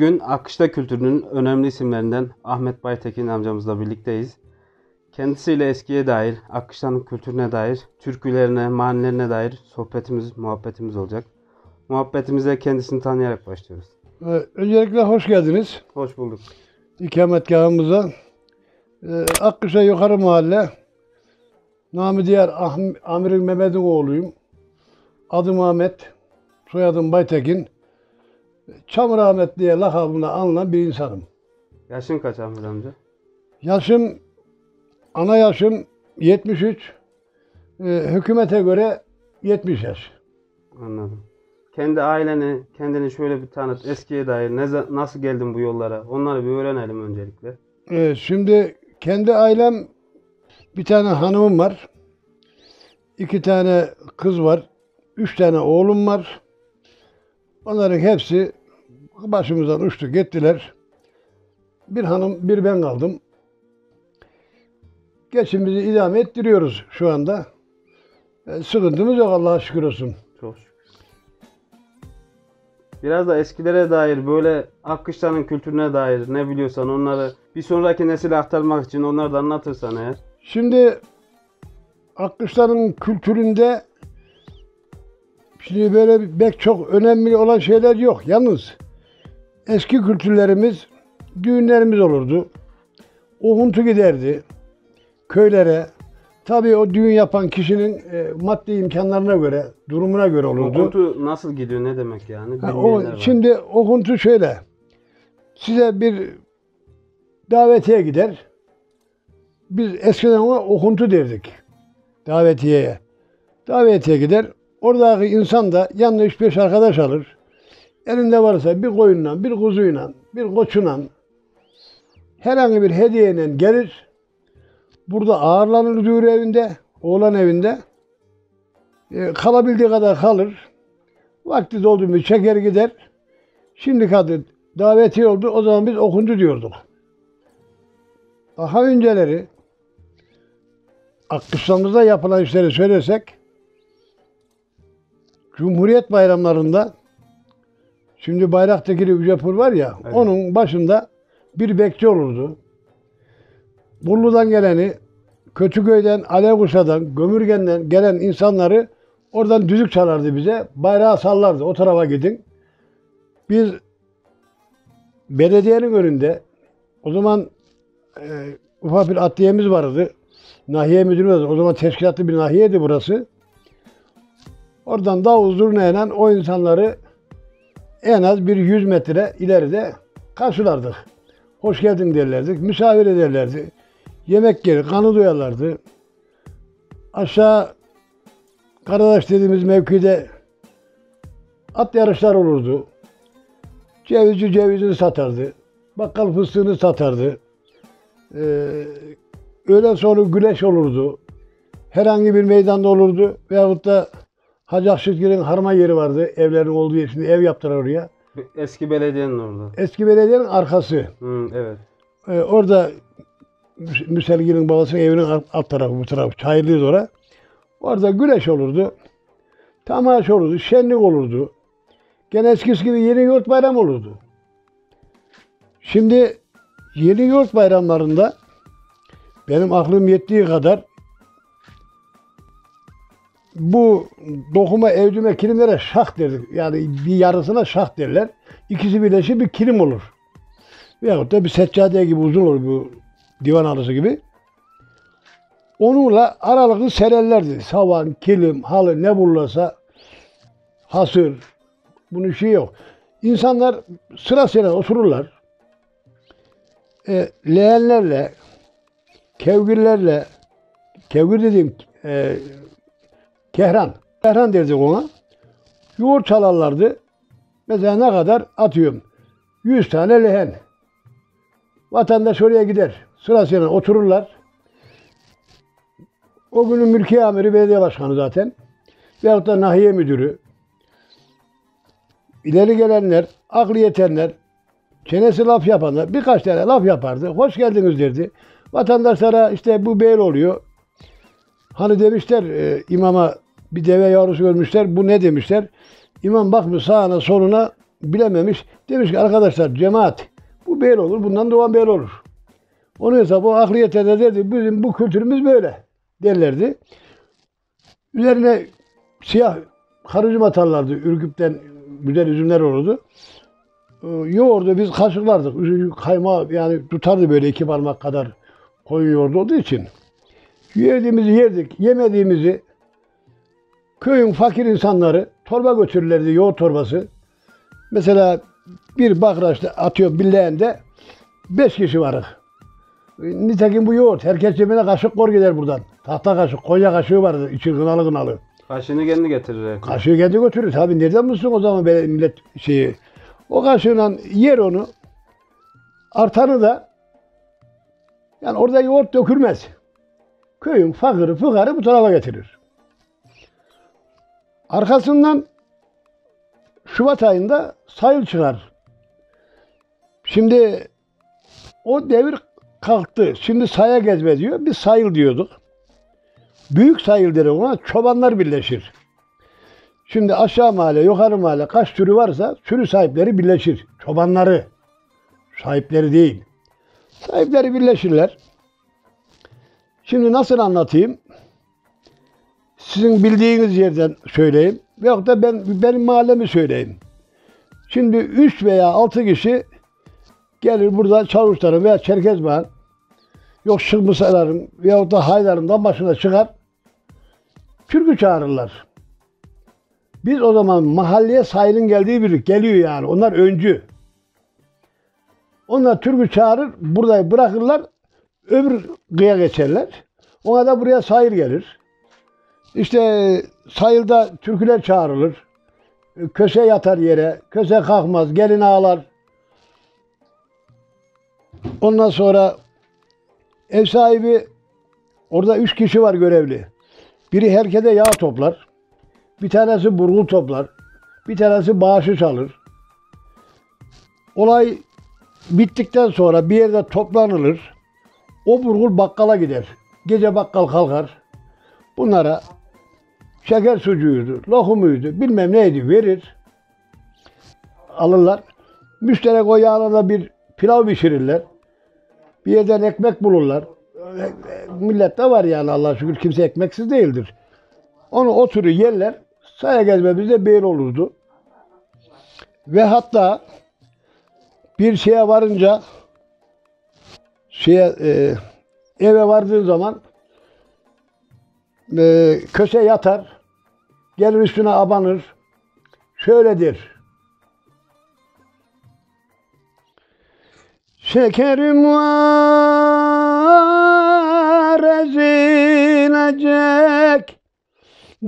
Bugün Akkışla kültürünün önemli isimlerinden Ahmet Baytekin amcamızla birlikteyiz. Kendisiyle eskiye dair, Akkışla'nın kültürüne dair, türkülerine, manilerine dair sohbetimiz, muhabbetimiz olacak. Muhabbetimize kendisini tanıyarak başlıyoruz. Öncelikle hoş geldiniz. Hoş bulduk. İkametgahımıza. Akkışla Yukarı Mahalle. Namı diğer Amirim Mehmet'in oğluyum. Adım Ahmet, soyadım Baytekin. Çamur Ahmet diye lakabına anılan bir insanım. Yaşın kaç Ahmet amca? Yaşım, ana yaşım 73. Hükümete göre 70 yaş. Anladım. Kendi aileni, kendini şöyle bir tanıt, eskiye dair nasıl geldin bu yollara? Onları bir öğrenelim öncelikle. Şimdi kendi ailem, bir tane hanımım var. 2 tane kız var. 3 tane oğlum var. Onların hepsi başımızdan uçtu gittiler. Bir hanım, bir ben kaldım. Geçimizi idame ettiriyoruz şu anda. Sıkıntımız yok, Allah'a şükür olsun. Çok şükür. Biraz da eskilere dair, böyle Akkışla'nın kültürüne dair ne biliyorsan onları bir sonraki nesile aktarmak için onları da anlatırsan eğer. Şimdi Akkışla'nın kültüründe şimdi böyle pek çok önemli olan şeyler yok. Yalnız eski kültürlerimiz, düğünlerimiz olurdu. Ohuntu giderdi köylere. Tabii o düğün yapan kişinin maddi imkanlarına göre, durumuna göre olurdu. Ohuntu nasıl gidiyor, ne demek yani? Şimdi ohuntu şöyle. Size bir davetiye gider. Biz eskiden ona ohuntu derdik. Davetiyeye. Davetiye gider. Oradaki insan da yanına 3-5 arkadaş alır. Elinde varsa bir koyunla, bir kuzuyla, bir koçunla, herhangi bir hediyeyle gelir. Burada ağırlanır düğün evinde, oğlan evinde. Kalabildiği kadar kalır. Vakti doldu mu çeker gider. Şimdi kadın davetiye oldu, o zaman biz okundu diyorduk. Daha önceleri Akkışla'mızda yapılan işleri söylersek, Cumhuriyet bayramlarında, şimdi Bayraktekili Ücepur var ya, evet, onun başında bir bekçi olurdu. Bolu'dan geleni, Kötüköy'den, Alevkuşa'dan, Gömürgen'den gelen insanları oradan düdük çalardı bize, bayrağı sallardı, o tarafa gidin. Biz belediyenin önünde, o zaman ufak bir adliyemiz vardı, nahiye müdürü vardı, o zaman teşkilatlı bir nahiyeydi burası. Oradan davul zurnayla o insanları en az bir 100 metre ileride karşılardık. Hoş geldin derlerdik, misafir ederlerdi. Yemek gelir, kanı duyarlardı. Aşağı Karadaş dediğimiz mevkide at yarışlar olurdu. Cevizci cevizini satardı. Bakkal fıstığını satardı. Öğlen sonra güleş olurdu. Herhangi bir meydanda olurdu veyahut da Hacı Akşitgil'in harma yeri vardı, evlerin olduğu yer, şimdi ev yaptılar oraya. Eski belediyenin orada. Eski belediyenin arkası. Hı, evet. Orada Müselgil'in babasının evinin alt tarafı, bu tarafı, çayırlıyız orada. Orada güneş olurdu, tamaş olurdu, şenlik olurdu. Gene eskisi gibi yeni yurt bayramı olurdu. Şimdi yeni yurt bayramlarında benim aklım yettiği kadar bu dokuma, evdüme kilimlere şah derdik. Yani bir yarısına şah derler. İkisi birleşir bir kilim olur. Veyahut da bir seccade gibi uzun olur, bu divan halısı gibi. Onunla aralıklı sererlerdi. Savan, kilim, halı ne bulursa, hasır, bunun şey yok. İnsanlar sıra sıra otururlar. Leğenlerle, kevgirlerle, kevgir dediğim Kehran. Kehran derdik ona. Yoğurt çalarlardı. Mesela ne kadar? Atıyorum 100 tane lehen. Vatandaş oraya gider. Sırasıyla otururlar. O günün mülki amiri belediye başkanı zaten. Veyahut da nahiye müdürü. İleri gelenler, aklı yetenler, çenesi laf yapanlar birkaç tane laf yapardı. Hoş geldiniz derdi. Vatandaşlara işte bu beyl oluyor. Hani demişler imama bir deve yavrusu görmüşler, bu ne demişler. İmam bakmış sağına soluna, bilememiş. Demiş ki arkadaşlar cemaat bu böyle olur, bundan doğan böyle olur. Onun hesabı ahliyete de derdi bizim bu kültürümüz böyle derlerdi. Üzerine siyah karıcım atarlardı, ürküpten güzel üzümler olurdu. Yoğurdu biz kaşıklardık, kaymağı yani tutardı böyle 2 parmak kadar koyun yoğurdu olduğu için. Yediğimizi yerdik, yemediğimizi köyün fakir insanları torba götürürlerdi, yoğurt torbası. Mesela bir bakraçta atıyor birleğinde 5 kişi varız. Nitekim bu yoğurt, herkes cebine kaşık kor gider buradan. Tahta kaşık, koca kaşığı vardı, içi gınalı gınalı. Kaşığını kendi getirir. Kaşığı kendi götürür. Tabii nereden bulsun o zaman böyle millet şeyi. O kaşığıyla yer onu, artanı da, yani orada yoğurt dökülmez. Köyün fakiri fıkarı bu tarafa getirir. Arkasından Şubat ayında sayıl çıkar. Şimdi o devir kalktı. Şimdi saya gezme diyor. Biz sayıl diyorduk. Büyük sayıl deriz ona. Çobanlar birleşir. Şimdi aşağı mahalle, yukarı mahalle kaç türü varsa sürü sahipleri birleşir. Çobanları. Sahipleri değil. Sahipleri birleşirler. Şimdi nasıl anlatayım? Sizin bildiğiniz yerden söyleyeyim. Veyahut da benim mahallemi söyleyeyim. Şimdi 3 veya 6 kişi gelir burada Çavuşların veya Çerkezbağ'ın, yok Şıkmısaların veyahut da Haydar'ın başına çıkar. Türkü çağırırlar. Biz o zaman mahalleye sahilin geldiği birlik geliyor yani. Onlar öncü. Onlar türkü çağırır, burayı bırakırlar, öbür kıya geçerler. Ona da buraya sahil gelir. İşte sahilde türküler çağrılır. Köse yatar yere, köse kalkmaz, gelin ağlar. Ondan sonra ev sahibi, orada 3 kişi var görevli. Biri herkese yağ toplar. Bir tanesi burgul toplar. Bir tanesi bağışı çalır. Olay bittikten sonra bir yerde toplanılır. O burgul bakkala gider. Gece bakkal kalkar. Bunlara şeker sucuğuydu, lokumuydu, bilmem neydi verir. Alırlar. Müşterek o yağına da bir pilav pişirirler. Bir yerden ekmek bulurlar. Millet de var yani Allah'a şükür kimse ekmeksiz değildir. Onu oturur yerler. Saya gezmemizde böyle olurdu. Ve hatta bir şeye varınca eve vardığın zaman köşe yatar, gelir üstüne abanır, şöyledir. Şekerim var ezilecek,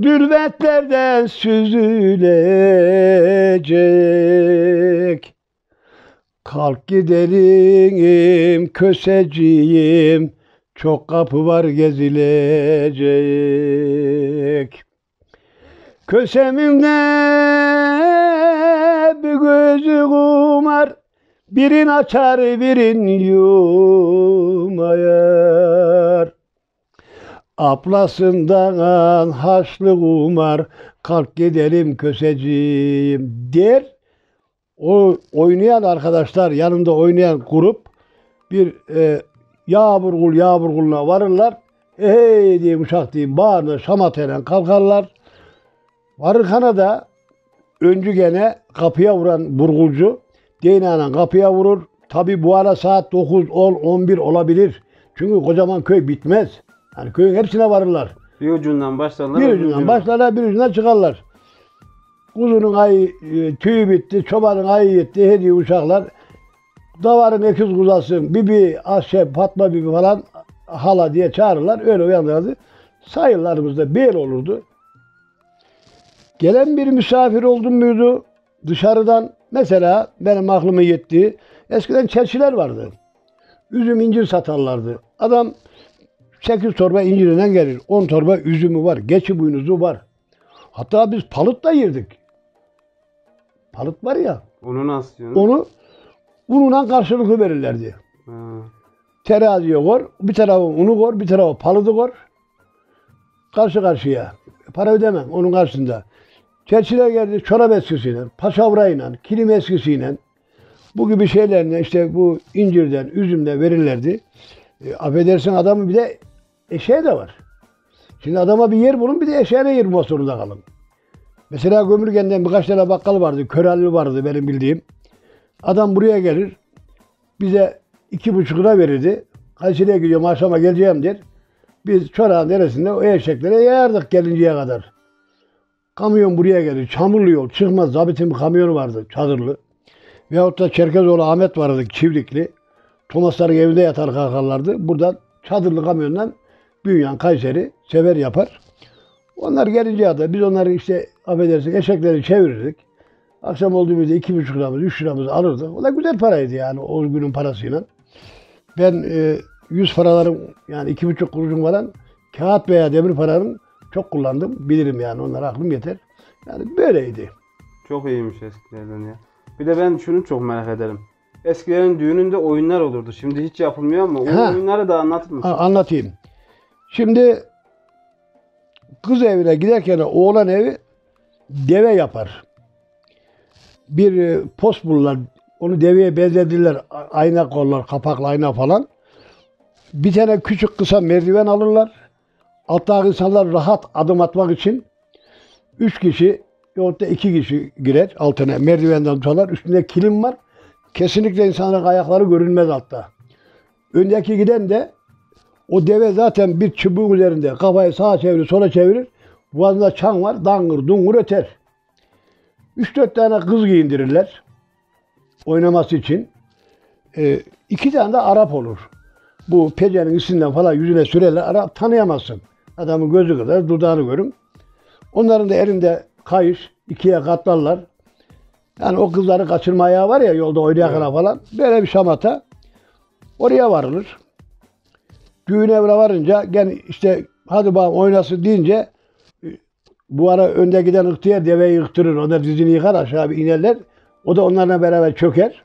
dürbetlerden süzülecek. Kalk gidelim köseciyim, çok kapı var gezilecek. Kösemimde bir gözü kumar, birin açar birin yumayar. Aplasından haşlı kumar, kalk gidelim köseciyim der. O oynayan arkadaşlar, yanında oynayan grup bir yağburgul yağburguluna varırlar. Hey diye uşak diye bağırır, şamatayla kalkarlar. Varırkana da öncü gene kapıya vuran burgulcu değneğiyle kapıya vurur. Tabi bu ara saat 9, 10, 11 olabilir. Çünkü kocaman köy bitmez. Yani köyün hepsine varırlar. Bir ucundan başlarlar. Bir ucundan çıkarlar. Kuzunun ayı tüyü bitti, çobanın ayı gitti, hediye uşaklar. Davarın ekiz kuzası, bibi, Asya, Fatma bibi falan hala diye çağırırlar. Öyle uyanırlardı. Sayılarımızda bir olurdu. Gelen bir misafir oldum muydu dışarıdan? Mesela benim aklıma yetti. Eskiden çelçiler vardı. Üzüm, incir satarlardı. Adam 8 torba incirinden gelir. 10 torba üzümü var. Geçi buynuzu var. Hatta biz palıt da yerdik. Palıt var ya. Onu nasıl diyorsun? Onu ununla karşılıklı verirlerdi. Teraziye kor, bir tarafı unu kor, bir tarafı palıtı kor. Karşı karşıya. Para ödemem onun karşısında. Çerçiler geldi çorap eskisiyle, pasavrayla, kilim eskisiyle, bu gibi şeylerle işte bu incirden, üzümden verirlerdi. Affedersin adamın bir de eşeği de var. Şimdi adama bir yer bulun, bir de eşeğine yer bulmak zorunda kalın. Mesela Gömürgen'den birkaç tane bakkal vardı, Körallı vardı benim bildiğim. Adam buraya gelir, bize 2,5 lira verirdi. Kayseri'ye gidiyorum, akşama geleceğim der. Biz Çorağ'ın neresinde o eşeklere yayardık gelinceye kadar. Kamyon buraya gelir, çamurlu yol, çıkmaz. Zabit'in bir kamyonu vardı, çadırlı. Veyahut da Çerkezoğlu Ahmet vardı, çiftlikli. Thomasların evinde yatar kalkarlardı. Buradan çadırlı kamyondan Bünyan, Kayseri, sever yapar. Onlar gelince kadar biz onları işte affedersin eşekleri çevirirdik. Akşam olduğumuzda 2,5 liramız, 3 liramızı alırdık. O da güzel paraydı yani o günün parasıyla. Ben 100 paralarım yani 2,5 kuruşum varan kağıt veya demir paranın çok kullandım. Bilirim yani onlara aklım yeter. Yani böyleydi. Çok iyiymiş eskilerden ya. Bir de ben şunu çok merak ederim. Eskilerin düğününde oyunlar olurdu. Şimdi hiç yapılmıyor ama oyunları da anlatır mısın? Anlatayım. Şimdi kız evine giderken oğlan evi deve yapar. Bir post bulurlar. Onu deveye benzedirler. Ayna kollar, kapaklı ayna falan. Bir tane küçük kısa merdiven alırlar. Alttaki insanlar rahat adım atmak için 3 kişi yahut da 2 kişi girer altına. Merdivenden tutarlar. Üstünde kilim var. Kesinlikle insanların ayakları görünmez altta. Öndeki giden de o deve zaten bir çubuğun üzerinde kafayı sağa çevirir, sola çevirir. Boğazında çan var, dangır, dungur öter. 3-4 tane kız giyindirirler oynaması için. 2 tane de Arap olur. Bu pecenin isinden falan yüzüne sürerler. Arap tanıyamazsın. Adamın gözü kadar, dudağını görün. Onların da elinde kayış, 2'ye katlarlar. Yani o kızları kaçırmaya var ya yolda oynayakana falan. Böyle bir şamata. Oraya varılır. Düğün evine varınca gel işte hadi bakalım oynasın deyince bu ara önde giden ihtiyar deveyi yıktırır. Onlar dizini yıkar aşağı bir inerler. O da onlarla beraber çöker.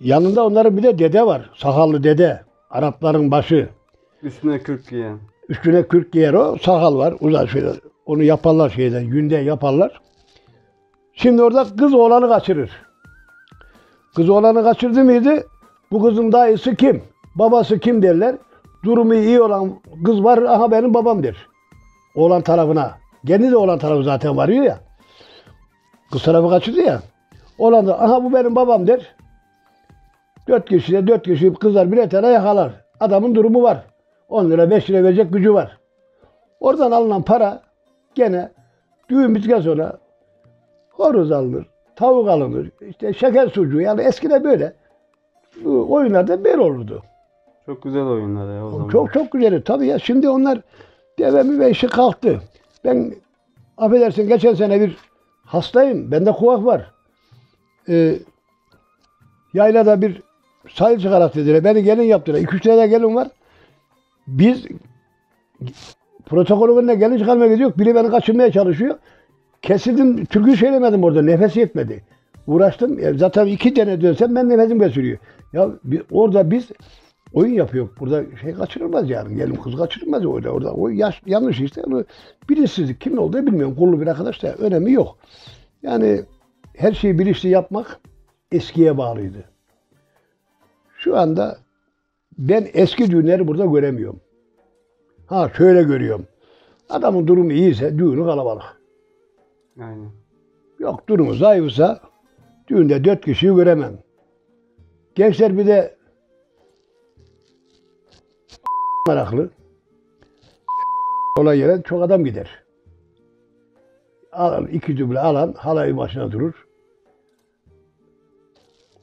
Yanında onların bir de dede var. Sakallı dede. Arapların başı. Üstüne kürk giyer. Üstüne kürk giyer o. Sakal var. Uzak şöyle. Onu yaparlar şeyden. Yünde yaparlar. Şimdi orada kız oğlanı kaçırır. Kız oğlanı kaçırdı mıydı? Bu kızın dayısı kim? Babası kim derler. Durumu iyi olan kız var. Aha benim babam der. Oğlan tarafına. Kendi de oğlan tarafı zaten varıyor ya. Kız tarafı kaçırdı ya. Oğlan da aha bu benim babam der. 4 kişi kızlar birer tane yakalar. Adamın durumu var. 10 lira 5 lira verecek gücü var. Oradan alınan para gene düğün bittikten sonra horoz alınır, tavuk alınır, işte şeker sucuğu yani eskide böyle. Bu oyunlarda böyle olurdu. Çok güzel oyunlar ya o zaman. Çok güzeldi tabii ya şimdi onlar devemi ve işi kalktı. Ben affedersin geçen sene bir hastayım. Bende kuvak var. Yaylada bir sahil çıkarak dediler. Beni gelin yaptılar. 2-3 tane gelin var. Biz protokolün önüne gelin çıkarmaya gidiyoruz. Biri beni kaçırmaya çalışıyor. Kesildim. Türkü söylemedim orada. Nefes yetmedi. Uğraştım. Zaten 2 tane dönsem ben nefesim kesiliyor. Ya orada biz oyun yapıyor. Burada şey kaçırılmaz yani. Gelin kız kaçırılmaz orada. O yanlış işte. Bilinçsizlik. Kimin olduğunu bilmiyorum. Kullu bir arkadaş da önemi yok. Yani her şeyi bilinçli yapmak eskiye bağlıydı. Şu anda ben eski düğünleri burada göremiyorum. Ha şöyle görüyorum. Adamın durumu iyiyse düğünü kalabalık. Aynen. Yok durumu zayıfsa düğünde 4 kişiyi göremem. Gençler bir de meraklı. Olay yere çok adam gider. Alan, 2 düble alan halayı başına durur.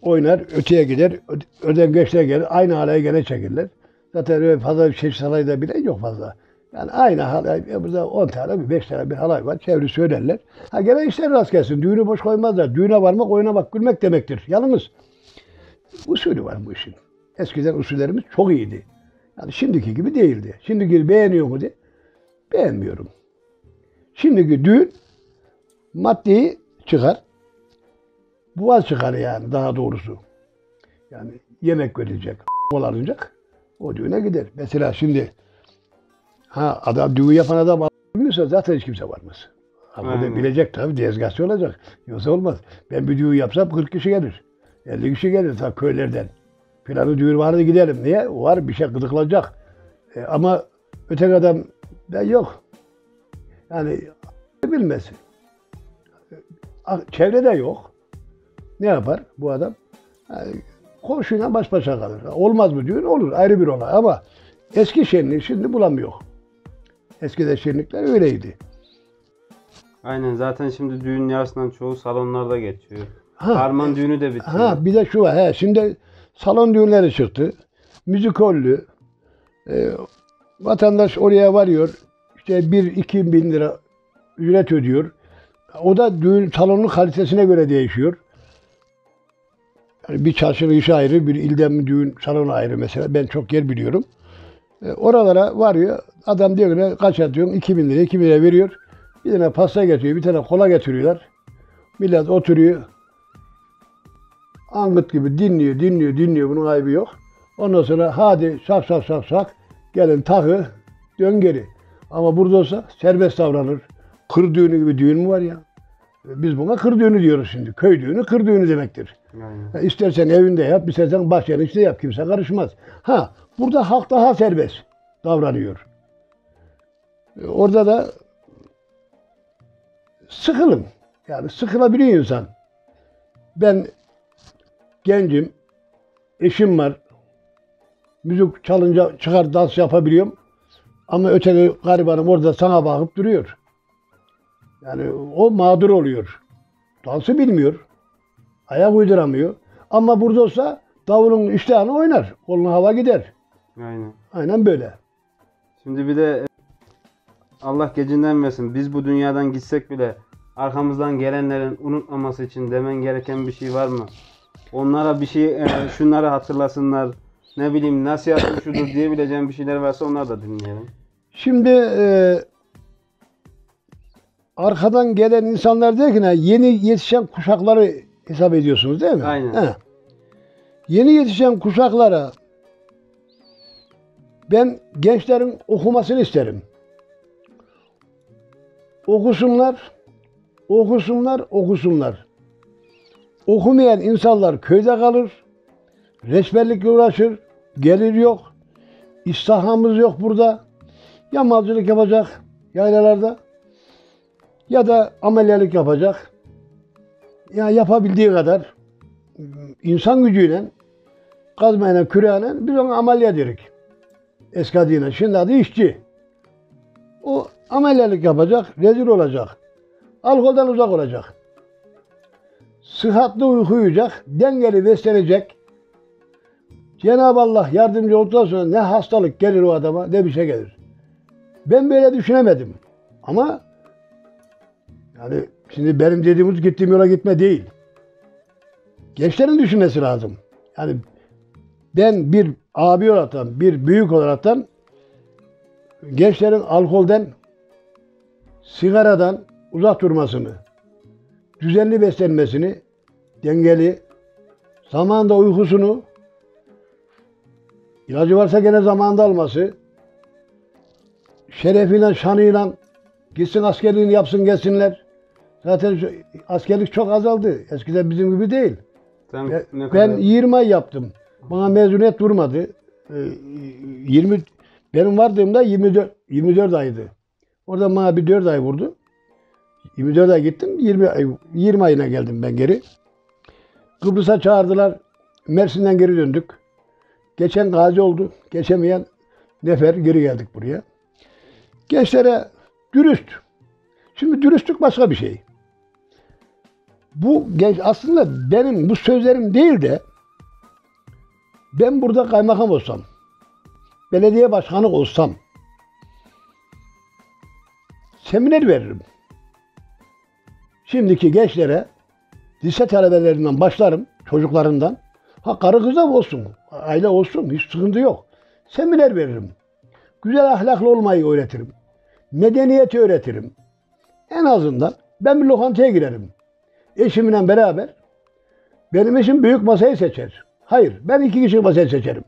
Oynar, öteye gider, ödengeçler gelir, aynı halaya gene çekirler. Zaten öyle fazla bir çeşit halayı da bilen yok fazla. Yani aynı halay, burada 10 tane, bir 5 tane bir halay var, çeviri söylerler. Ha gene işler rast gelsin, düğünü boş koymazlar. Düğüne varmak, oynamak, gülmek demektir. Yalnız usulü var bu işin. Eskiden usullerimiz çok iyiydi. Yani şimdiki gibi değildi. Şimdiki beğeniyor mu diye, beğenmiyorum. Şimdiki düğün maddeyi çıkar. Boğaz çıkar yani daha doğrusu. Yani yemek verilecek, olanacak, o düğüne gider. Mesela şimdi adam düğün yapan adam bilmiyorsa zaten hiç kimse varmaz. Ama da bilecek tabii, dezgası olacak. Yoksa olmaz. Ben bir düğün yapsam 40 kişi gelir. 50 kişi gelir ta köylerden. Planı düğün vardı gidelim. Niye? Var bir şey gıdıklanacak. Ama öteki adam da yok. Yani bilmez. Çevrede yok. Ne yapar bu adam? Yani, komşuyla baş başa kalır. Olmaz mı düğün? Olur. Ayrı bir olay ama eski şenliği şimdi bulamıyor. Eskiden şenlikler öyleydi. Aynen, zaten şimdi düğün yarısından çoğu salonlarda geçiyor. Harman düğünü de bitiyor. Ha, bir de şu var. Şimdi salon düğünleri çıktı. Müzikollü. Vatandaş oraya varıyor. İşte 1-2 bin lira ücret ödüyor. O da düğün salonun kalitesine göre değişiyor. Yani bir çarşının işi ayrı, bir ilden düğün salonu ayrı mesela. Ben çok yer biliyorum. Oralara varıyor. Adam diyor ki kaç atıyorum? 2 bin lira veriyor. Bir tane pasta getiriyor, bir tane kola getiriyorlar. Millet oturuyor. Angıt gibi dinliyor. Bunun ayıbı yok. Ondan sonra hadi şak gelin takı, dön geri. Ama burada olsa serbest davranır. Kır düğünü gibi düğün mü var ya? Biz buna kır düğünü diyoruz şimdi. Köy düğünü kır düğünü demektir. Yani. İstersen evinde yap, istersen bahçenin içinde yap. Kimse karışmaz. Ha, burada halk daha serbest davranıyor. Orada da sıkılın. Yani sıkılabiliyor insan. Ben gencim, eşim var. Müzik çalınca çıkar dans yapabiliyorum. Ama öteki garibanım orada sana bakıp duruyor. Yani o mağdur oluyor. Dansı bilmiyor. Ayak uyduramıyor. Ama burada olsa davulun iştahını oynar. Koluna hava gider. Aynen. Aynen böyle. Şimdi bir de Allah gecinden versin. Biz bu dünyadan gitsek bile arkamızdan gelenlerin unutmaması için demen gereken bir şey var mı? Onlara bir şey, şunları hatırlasınlar. Ne bileyim, nasihatim şudur diyebileceğim bir şeyler varsa onlar da dinleyelim. Şimdi arkadan gelen insanlar diyor ki yeni yetişen kuşakları hesap ediyorsunuz değil mi? Aynen. Ha. Yeni yetişen kuşaklara ben gençlerin okumasını isterim. Okusunlar. Okumayan insanlar köyde kalır. Resmenlikle uğraşır. Gelir yok. İstihdamımız yok burada. Ya malcılık yapacak yaylalarda ya da ameliyelik yapacak. Ya yapabildiği kadar insan gücüyle, kazmayla, küreğiyle biz ona ameliye dedik. Eski adıyla. Şimdi adı işçi. O ameliyelik yapacak, rezil olacak. Alkoldan uzak olacak. Sıhhatli uyku uyuyacak, dengeli beslenecek. Cenab-ı Allah yardımcı olduktan sonra ne hastalık gelir o adama, ne bir şey gelir. Ben böyle düşünemedim. Ama yani şimdi benim dediğimiz gittiğim yola gitme değil. Gençlerin düşünmesi lazım. Yani ben bir abi olaraktan, bir büyük olaraktan gençlerin alkolden, sigaradan uzak durmasını, düzenli beslenmesini, dengeli, zamanda uykusunu, ilacı varsa gene zamanında alması, şerefiyle, şanıyla gitsin askerliğini yapsın gelsinler. Zaten şu, askerlik çok azaldı. Eskiden bizim gibi değil. Ben 20 ay yaptım. Bana mezuniyet durmadı. 20 benim vardığımda 24 aydı. Orada bana bir 4 ay vurdu. 24 ay gittim. 20 ayına geldim ben geri. Kıbrıs'a çağırdılar. Mersin'den geri döndük. Geçen gazi oldu. Geçemeyen nefer geri geldik buraya. Gençlere dürüst. Şimdi dürüstlük başka bir şey. Bu genç aslında benim bu sözlerim değil de ben burada kaymakam olsam, belediye başkanı olsam seminer veririm. Şimdiki gençlere lise talebelerinden başlarım, çocuklarından. Ha, karı kız da olsun, aile olsun, hiç sıkıntı yok. Seminer veririm. Güzel ahlaklı olmayı öğretirim. Medeniyeti öğretirim. En azından ben bir lokantaya girerim. Eşimle beraber, benim eşim büyük masayı seçer. Hayır, ben 2 kişi masayı seçerim.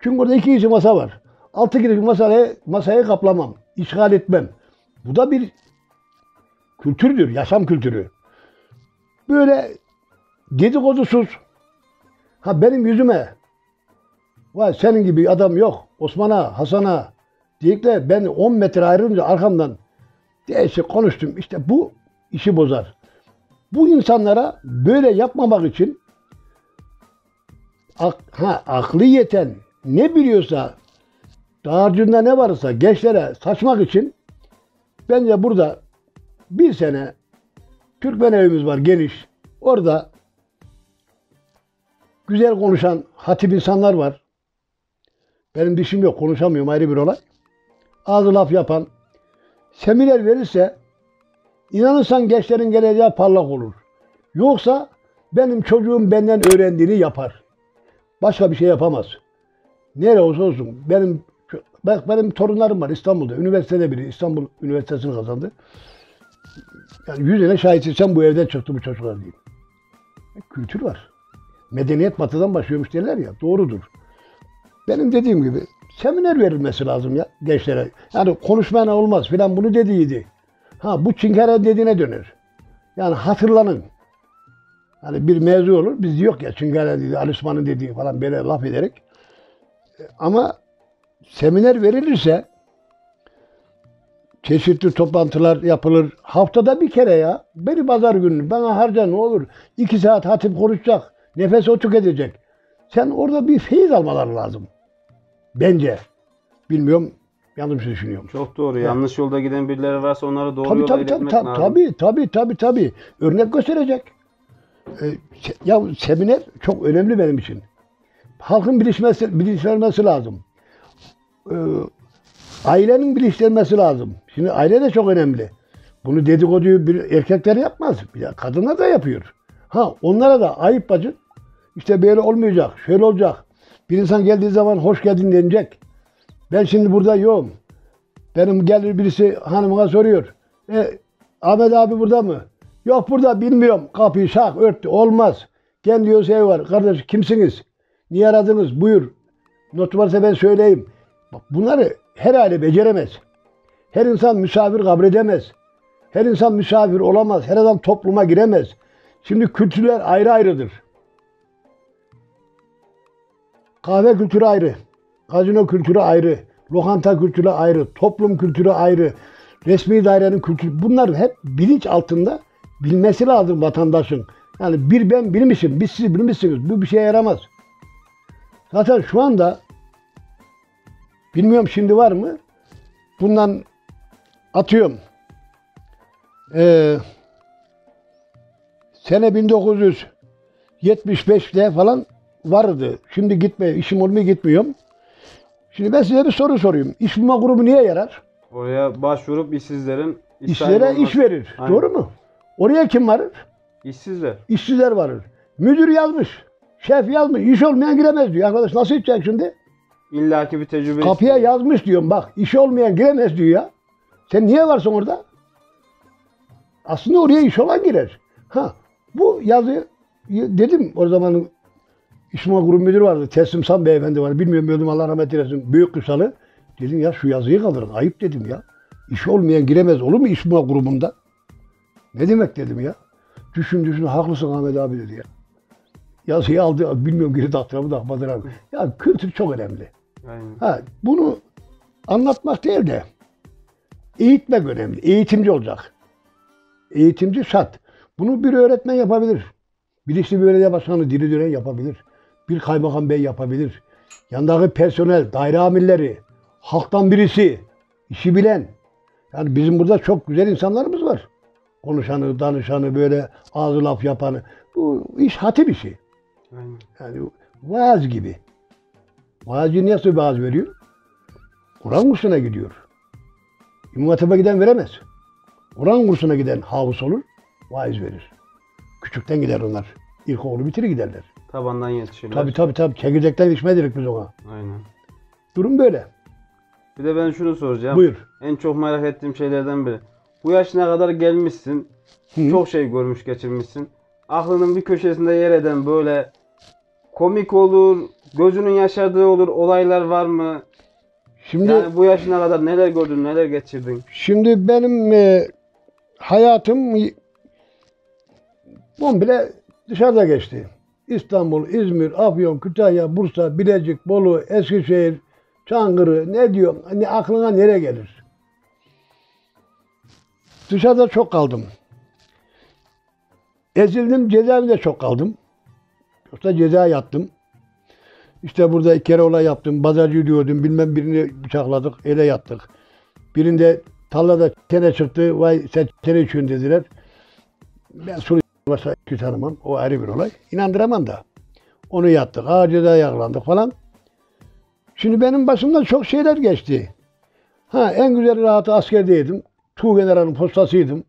Çünkü orada 2 kişi masa var. 6 kişi masayı kaplamam, işgal etmem. Bu da bir kültürdür, yaşam kültürü. Böyle dedikodusuz. Ha benim yüzüme, vay senin gibi adam yok, Osman'a, Hasan'a diyecekler. Ben 10 metre ayrılınca arkamdan değişik konuştum. İşte bu işi bozar. Bu insanlara böyle yapmamak için aklı yeten ne biliyorsa, dağarcığında ne varsa gençlere saçmak için bence burada bir sene Türkmen evimiz var geniş. Orada güzel konuşan hatip insanlar var. Benim dişim yok, konuşamıyorum, ayrı bir olay. Ağzı laf yapan. Seminer verirse inanırsan gençlerin geleceği parlak olur. Yoksa benim çocuğum benden öğrendiğini yapar. Başka bir şey yapamaz. Nere olsa olsun. Benim torunlarım var İstanbul'da. Üniversitede biri İstanbul Üniversitesi'ni kazandı. Yani yüzüne şahit sen bu evden çıktı bu çocuklar diyeyim. Kültür var. Medeniyet batıdan başlıyormuş derler ya. Doğrudur. Benim dediğim gibi seminer verilmesi lazım ya gençlere. Yani konuşmana olmaz filan bunu dediydi. Ha bu çinkara dediğine döner. Yani hatırlanın. Hani bir mevzu olur. Biz yok ya çinkara dedi, Ali Osman'ın dediği falan böyle laf ederek. Ama seminer verilirse çeşitli toplantılar yapılır. Haftada bir kere ya. Beni pazar günü bana harca ne olur. 2 saat hatip konuşacak. Nefes o tüketecek. Sen orada bir feyiz almaları lazım. Bence. Bilmiyorum. Yanlış düşünüyorum. Çok doğru. Yanlış yolda giden birileri varsa onları doğru yolda iletmek lazım. Tabii. Örnek gösterecek. Ya seminer çok önemli benim için. Halkın bilinçlenmesi lazım. Ailenin bilinçlenmesi lazım. Şimdi aile de çok önemli. Bunu dedikoduyu erkekler yapmaz. Kadınlar da yapıyor. Ha onlara da ayıp bacın. İşte böyle olmayacak, şöyle olacak. Bir insan geldiği zaman hoş geldin denecek. Ben şimdi burada yokum. Benim gelir birisi hanımına soruyor. Ahmet abi burada mı? Yok burada bilmiyorum. Kapıyı şak örttü. Olmaz. Gel diyor şey var. Kardeş kimsiniz? Niye aradınız? Buyur. Notu varsa ben söyleyeyim. Bak, bunları her aile beceremez. Her insan misafir kabul edemez. Her insan misafir olamaz. Her adam topluma giremez. Şimdi kültürler ayrı ayrıdır. Kahve kültürü ayrı. Gazino kültürü ayrı, lokanta kültürü ayrı, toplum kültürü ayrı, resmi dairenin kültürü. Bunlar hep bilinç altında bilmesi lazım vatandaşın. Yani bir ben bilmişim, biz siz bilmişsiniz. Bu bir şeye yaramaz. Zaten şu anda, bilmiyorum şimdi var mı, bundan atıyorum. Sene 1975'te falan vardı. Şimdi gitmiyor, işim olmuyor gitmiyorum. Şimdi ben size bir soru sorayım. İş bulma grubu niye yarar? Oraya başvurup işsizlerin... İşlere iş verir. Aynen. Doğru mu? Oraya kim varır? İşsizler. İşsizler varır. Müdür yazmış. Şef yazmış. İş olmayan giremez diyor. Arkadaş nasıl gidecek şimdi? İlla ki bir tecrübe... Kapıya istedim. Yazmış diyorum bak. İş olmayan giremez diyor ya. Sen niye varsın orada? Aslında oraya iş olan girer. Ha bu yazıyı dedim o zamanın... İsmail Grup Müdürü vardı, Teslim Sam Beyefendi vardı, bilmiyorum Allah rahmet eylesin, büyük kısalı. Dedim ya şu yazıyı kaldırın, ayıp dedim ya. İş olmayan giremez olur mu İsmail grubunda? Ne demek dedim ya. Düşün haklısın Ahmet abi dedi ya. Yazıyı aldı, bilmiyorum geri taktıramı takmadır abi. Ya kültür çok önemli. Aynen. Ha, bunu anlatmak değil de eğitmek önemli, eğitimci olacak. Eğitimci şart. Bunu bir öğretmen yapabilir. Bilinçli bir belediye başkanı dili dönen yapabilir. Bir kaymakam bey yapabilir. Yandaki personel, daire amirleri, halktan birisi, işi bilen. Yani bizim burada çok güzel insanlarımız var. Konuşanı, danışanı, böyle ağzı laf yapanı. Bu iş hatip işi. Yani vaaz gibi. Vaazcı nasıl vaaz veriyor? Kur'an kursuna gidiyor. İmam Hatip'e giden veremez. Kur'an kursuna giden havuz olur, vaiz verir. Küçükten gider onlar. İlkokulu bitirir giderler. Tabandan yetişirler. Tabii. Çekirdekten yetişmedik biz ona. Aynen. Durum böyle. Bir de ben şunu soracağım. Buyur. En çok merak ettiğim şeylerden biri. Bu yaşına kadar gelmişsin. Hı. Çok şey görmüş geçirmişsin. Aklının bir köşesinde yer eden böyle komik olur, gözünün yaşardığı olur olaylar var mı? Şimdi, yani bu yaşına kadar neler gördün, neler geçirdin? Şimdi benim hayatım komple dışarıda geçti. İstanbul, İzmir, Afyon, Kütahya, Bursa, Bilecik, Bolu, Eskişehir, Çankırı, ne diyorum, hani aklına nereye gelir? Dışarıda çok kaldım. Ezildim, cezaevinde çok kaldım. Yoksa ceza yattım. İşte burada iki kere olay yaptım, bazacı diyordum, bilmem birini bıçakladık, ele yattık. Birinde tarlada çene çıktı, vay sen çene içiyorsun dediler. Ben sulu başa tanımam, o ayrı bir olay. İnandıramam da. Onu yattık, cezaya yakalandık falan. Şimdi benim başımdan çok şeyler geçti. En güzel rahatı askerdeydim. Tuğgeneral'ın postasıydım.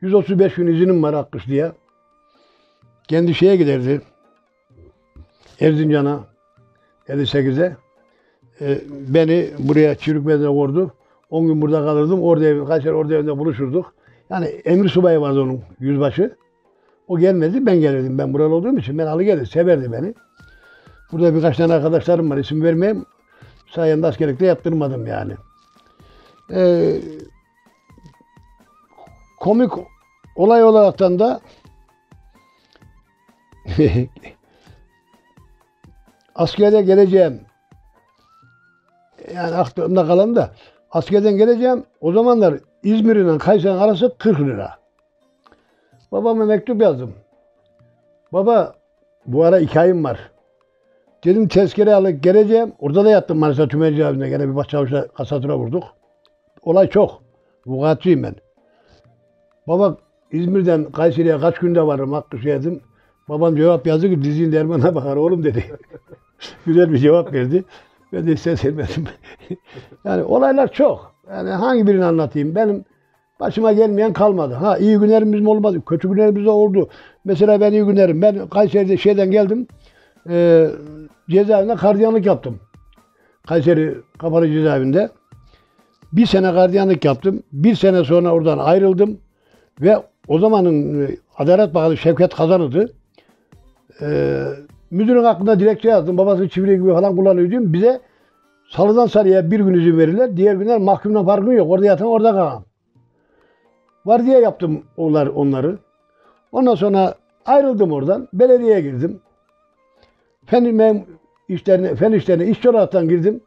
135 gün izinim var Akkışla'ya. Kendi şeye giderdi. Erzincan'a, 58'e. Beni buraya Çürükmez'e vurdu. 10 gün burada kalırdım. Kayseri orada evinde buluşurduk. Yani emir subayı vardı onun, yüzbaşı. O gelmedi, ben gelirdim. Ben buralı olduğum için ben alı gelirdim, severdi beni. Burada birkaç tane arkadaşlarım var, isim vermeyeyim. Sayende askerlikte yaptırmadım yani. Komik olay olaraktan da askerde geleceğim. Yani aklımda kalan da askerden geleceğim. O zamanlar İzmir'in Kayseri'nin arası 40 lira. Babama mektup yazdım. Baba, bu ara 2 ayım var. Dedim tezkere alıp geleceğim. Orada da yattım Manisa Tümer Cezaevinde. Gene bir başçavuşla kasatura vurduk. Olay çok. Vukuatçıyım ben. Baba, İzmir'den Kayseri'ye kaç günde varım? Akkışla'ya dedim. Babam cevap yazdı ki dizin dermana bakar oğlum dedi. Güzel bir cevap verdi. Ben de istemedim. Yani olaylar çok. Yani hangi birini anlatayım? Benim başıma gelmeyen kalmadı. İyi günlerimiz mi olmadı? Kötü günlerimiz de oldu. Mesela ben iyi günlerim. Ben Kayseri'de şeyden geldim. Cezaevinde gardiyanlık yaptım. Kayseri Kapalı Cezaevinde. 1 sene gardiyanlık yaptım. 1 sene sonra oradan ayrıldım. Ve o zamanın Adalet Bakanı Şevket Kazan'ıydı. Müdürün hakkında dilekçe yazdım. Babası çivili gibi falan kullanıyor diyeyim. Bize salıdan sarıya 1 gün izin verirler. Diğer günler mahkumdan farkın yok. Orada yatan orada kalan. Var diye yaptım onları. Ondan sonra ayrıldım oradan. Belediyeye girdim. Fen işlerine işçi olaraktan girdim.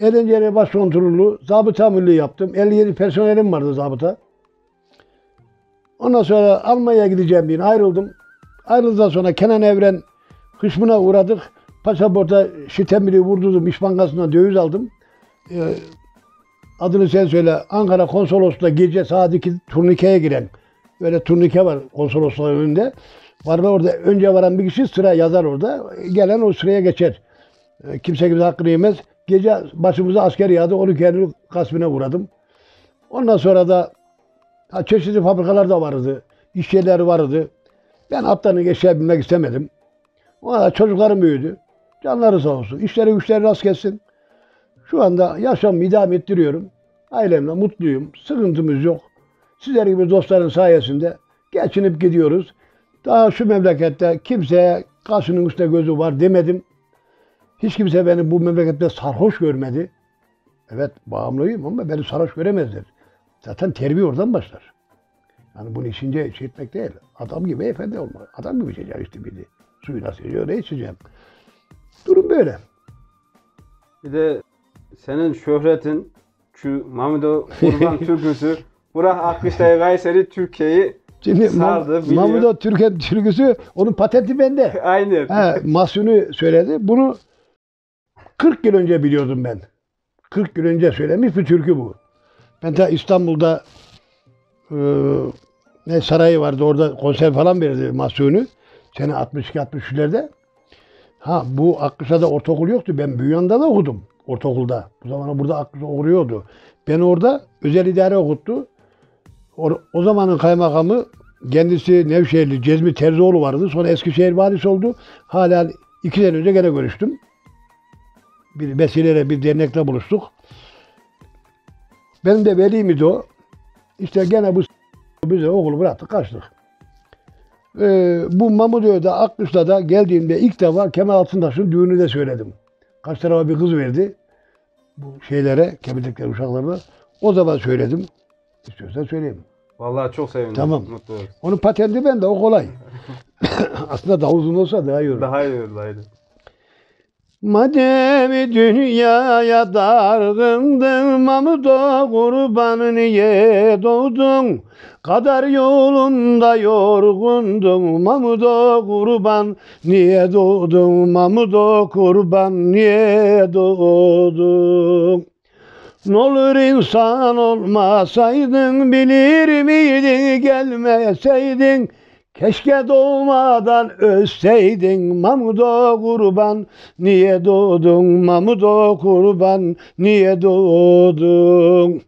Erenceli Başkontrolü, zabıta müdürlüğü yaptım. 57 personelim vardı zabıta. Ondan sonra Almanya'ya gideceğim diye ayrıldım. Ayrıldıktan sonra Kenan Evren hışmına uğradık. Pasaporta şitemiri vurdurdum. İş Bankası'ndan döviz aldım. Adını sen söyle. Ankara konsolosluğunda gece saat 2 turnikeye giren. Böyle turnike var konsolosluğun önünde. Var ve orada önce varan bir kişi sıra yazar orada. Gelen o sıraya geçer. Kimse hakkını yemez. Gece başımıza asker yağdı. 12 Eylül gasbine uğradım. Ondan sonra da çeşitli fabrikalar da vardı. İş yerleri vardı. Ben atlarını geçebilmek istemedim. Ona çocuklarım büyüdü. Canları sağ olsun. İşleri güçleri rast kessin. Şu anda yaşamımı idame ettiriyorum. Ailemle mutluyum. Sıkıntımız yok. Sizler gibi dostların sayesinde geçinip gidiyoruz. Daha şu memlekette kimseye kaşının üstüne gözü var demedim. Hiç kimse beni bu memlekette sarhoş görmedi. Evet bağımlıyım ama beni sarhoş göremezler. Zaten terbiye oradan başlar. Yani bunu işince şey etmek değil. Adam gibi efendi olmak. Adam gibi içeceğim işte bildiği. Suyu nasıl içeceğim, ne içeceğim. Durum böyle. Bir de senin şöhretin, şu Mahmudo kurban türküsü, Burak Akkışla'ya Kayseri Türkiye'yi sardı. Mahmudo türküsü, onun patenti bende. Aynen. Masunu söyledi. Bunu 40 yıl önce biliyordum ben. 40 yıl önce söylemiş bir türkü bu. Ben de İstanbul'da sarayı vardı, orada konser falan verirdi Masunu. Sene 62-63'lerde. Bu Akkışla'da ortaokul yoktu. Ben Büyükyan'da da okudum ortaokulda. Bu zamana burada Akkışla okuyordu. Ben orada özel idare okuttu. O zamanın kaymakamı kendisi Nevşehirli Cezmi Terzioğlu vardı. Sonra Eskişehir valisi oldu. Hala 2 sene önce gene görüştüm. Bir vesileyle bir dernekle buluştuk. Benim de velimdi o. İşte gene bu bize okulu bıraktık, kaçtık. Bu Mahmudo'da, Akkışla'da geldiğimde ilk defa Kemal Altıntaş'ın düğünü de söyledim. Kaç tarafa bir kız verdi. Bu şeylere, kebirlikler, uşaklarına. O zaman söyledim. İstiyorsan söyleyeyim. Vallahi çok sevindim. Tamam. Mutlu oldum. Onun patenti bende, o kolay. Aslında daha uzun olsa daha iyi olur. Daha iyi olur, aynen. Madem dünyaya dargındın Mahmudo, kurbanı niye doğdun? Kader yolunda yorgundum Mahmudo, kurban niye doğdun? Mahmudo, kurban niye doğdun? N'olur insan olmasaydın, bilir miydin gelmeseydin? Keşke doğmadan ölseydin Mahmudo, kurban niye doğdun? Mahmudo, kurban niye doğdun?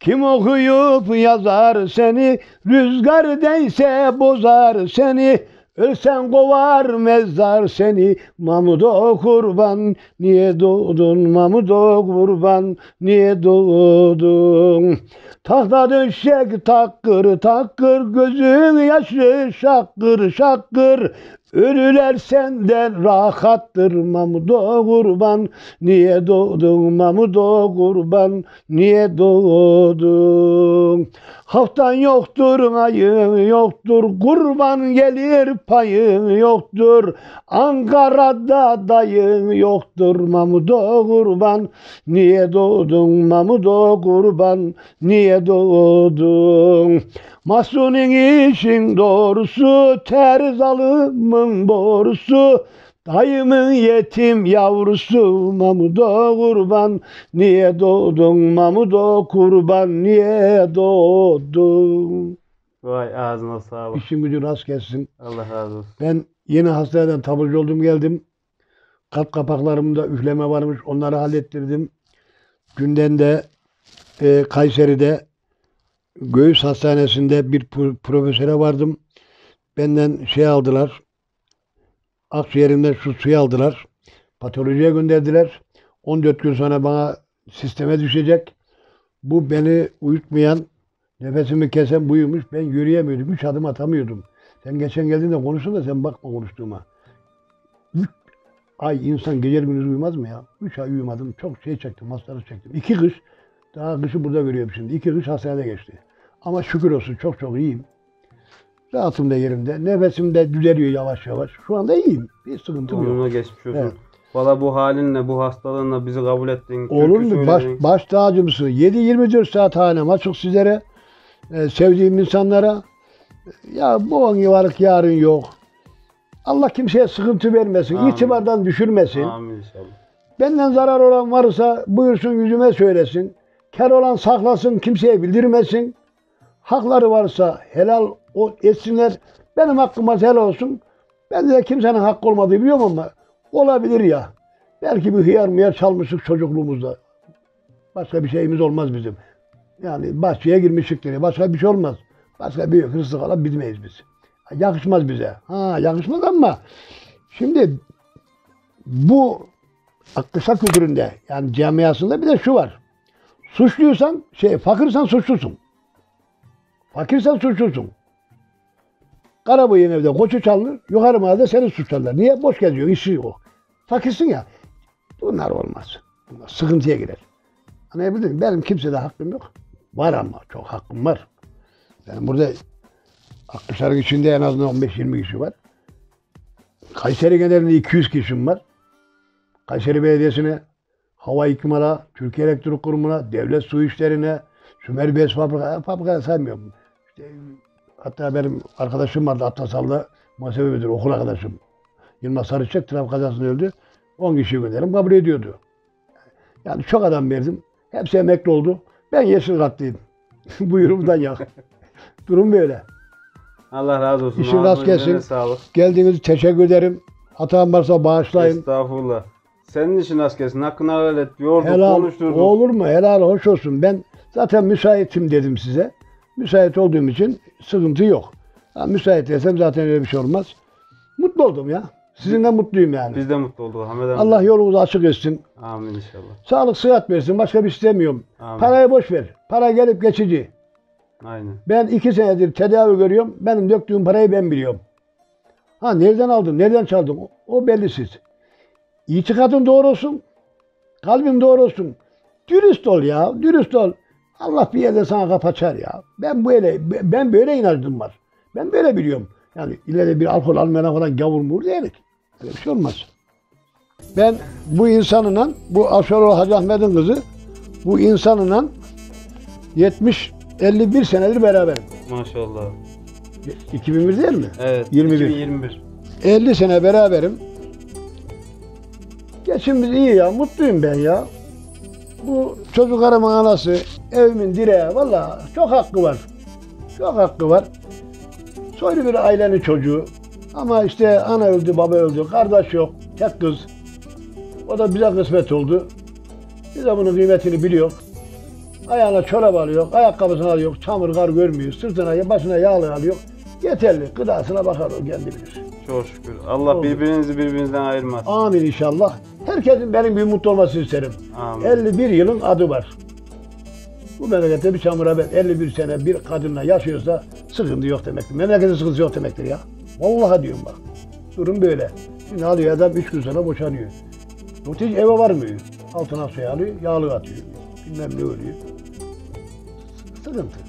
Kim okuyup yazar seni, rüzgar değse bozar seni, ölsen kovar mezar seni Mahmudo, kurban niye doğdun? Mahmudo, kurban niye doğdun? Tahta döşek takır takır, gözün yaşlı şakır şakır, ölüler senden rahattır Mahmudo, kurban niye doğdun? Mahmudo, kurban niye doğdun? Haftan yoktur, ayın yoktur, kurban gelir payın yoktur, Ankara'da dayın yoktur Mahmudo, kurban niye doğdun? Mahmudo, kurban niye doğdun? Masunun işin doğrusu, terz alımın borusu, dayımın yetim yavrusu Mahmudo, kurban niye doğdun? Mahmudo, kurban niye doğdun? Vay, ağzına sağlık. İşin gücün rast gelsin. Allah razı olsun. Ben yeni hastaneden taburcu oldum, geldim. Kalp kapaklarımda üfleme varmış, onları hallettirdim. Günden de Kayseri'de Göğüs hastanesinde bir profesöre vardım. Benden şey aldılar. Akciğerimden şu suyu aldılar. Patolojiye gönderdiler. 14 gün sonra bana sisteme düşecek. Bu beni uyutmayan, nefesimi kesen buymuş. Ben yürüyemiyordum. 3 adım atamıyordum. Sen geçen geldiğinde konuştun da sen bakma konuştuğuma. 3 ay insan gece gündüz uyumaz mı ya? 3 ay uyumadım. Çok şey çektim, hastalık çektim. 2 kış. Daha kışı burada görüyorum şimdi. 2 kış hastanede geçti. Ama şükür olsun çok çok iyiyim. Rahatım da yerimde. Nefesim de düzeliyor yavaş yavaş. Şu anda iyiyim. Bir sıkıntım yok. Onunla geçmiş olsun. Evet. Valla bu halinle, bu hastalığınla bizi kabul ettin. Olur mu? Baş tacımsın. 7-24 saat hanem açık sizlere. Sevdiğim insanlara. Ya bu an varlık yarın yok. Allah kimseye sıkıntı vermesin. Amin. İtibardan düşürmesin. Amin inşallah. Benden zarar olan varsa buyursun yüzüme söylesin. Kar olan saklasın, kimseye bildirmesin. Hakları varsa helal etsinler. Benim hakkıma helal olsun. Ben de kimsenin hakkı olmadığı biliyorum ama olabilir ya. Belki bir hıyar mıyar çalmıştık çocukluğumuzda. Başka bir şeyimiz olmaz bizim. Yani bahçeye girmiştik diye. Başka bir şey olmaz. Başka bir hırsızlık alıp bilmeyiz biz. Yakışmaz bize. Ha, yakışmaz ama şimdi bu Akkışla kültüründe, yani camiasında bir de şu var. Suçluysan, fakirsen suçlusun. Fakirsen suçlusun. Karaboyun evde koçu çalınır, yukarı mahallede seni suçlarlar. Niye? Boş geziyor, işi yok. Fakirsin ya. Bunlar olmaz. Bunlar sıkıntıya girer. Anlayabildin mi? Benim kimsede hakkım yok. Var ama, çok hakkım var. Yani burada Akkışların içinde en azından 15-20 kişi var. Kayseri genelinde 200 kişim var. Kayseri Belediyesi'ne, Hava İkmal'a, Türkiye Elektrik Kurumu'na, Devlet Su İşleri'ne, Sümer Beyes fabrikaya saymıyorum. İşte, hatta benim arkadaşım vardı Atlasal'da, muhasebe müdürü, okul arkadaşım. Yılmaz Sarıçek, trafik kazasında öldü. 10 kişiyi gönderdim, kabul ediyordu. Yani çok adam verdim. Hepsi emekli oldu. Ben yeşil katlıyım. Buyurumdan yak. Durum böyle. Allah razı olsun. İşin rast gelsin. Geldiğiniz teşekkür ederim. Hatam varsa bağışlayın. Estağfurullah. Senin için rast gelsin. Hakkını helal et. Yorduk, konuşturduk. Olur mu? Helal hoş olsun. Ben zaten müsaitim dedim size. Müsait olduğum için sıkıntı yok. Ha, müsait desem zaten öyle bir şey olmaz. Mutlu oldum ya. Sizinle mutluyum yani. Biz de mutlu olduk. Allah yolumuzu açık etsin. Amin inşallah. Sağlık sıhhat versin. Başka bir şey istemiyorum. Amin. Parayı boş ver. Para gelip geçici. Aynen. Ben 2 senedir tedavi görüyorum. Benim döktüğüm parayı ben biliyorum. Ha, nereden aldın, nereden çaldın? O bellisiz. İtikadın doğru olsun. Kalbin doğru olsun. Dürüst ol ya. Dürüst ol. Allah bir yerde sana kapı açar ya. Ben böyle inancım var. Ben böyle biliyorum. Yani ileride bir alkol almayana falan gavur muğur diyerek. Öyle bir şey olmaz. Ben bu insanla, bu Aşeroğlu Hacı Ahmet'in kızı, bu insanla 50-51 senedir beraberim. Maşallah. 2001 değil mi? Evet, 2021. 50 sene beraberim. Geçimimiz iyi ya, mutluyum ben ya. Bu çocuklarımın anası, evimin direği, vallahi çok hakkı var. Çok hakkı var. Soylu bir ailenin çocuğu. Ama işte ana öldü, baba öldü, kardeş yok, tek kız. O da bize kısmet oldu. Biz de bunun kıymetini biliyoruz. Ayağına çorap alıyor, ayakkabısını alıyor, çamur kar görmüyor, sırtına, başına yağlı alıyor. Yeterli, gıdasına bakar o, kendi bilir. Çok şükür. Allah birbirinizi birbirinizden ayırmaz. Amin inşallah. Herkesin benim bir mutlu olmasını isterim. Amin. 51 yılın adı var. Bu memlekette bir Çamur Ahmet 51 sene bir kadınla yaşıyorsa sıkıntı yok demektir. Memleketin sıkıntısı yok demektir ya. Vallahi diyorum bak. Durum böyle. Şimdi alıyor adam 3 gün sonra boşanıyor. Hiç eve varmıyor. Altına suya alıyor, yağlı atıyor. Bilmem ne oluyor. Sıkıntı.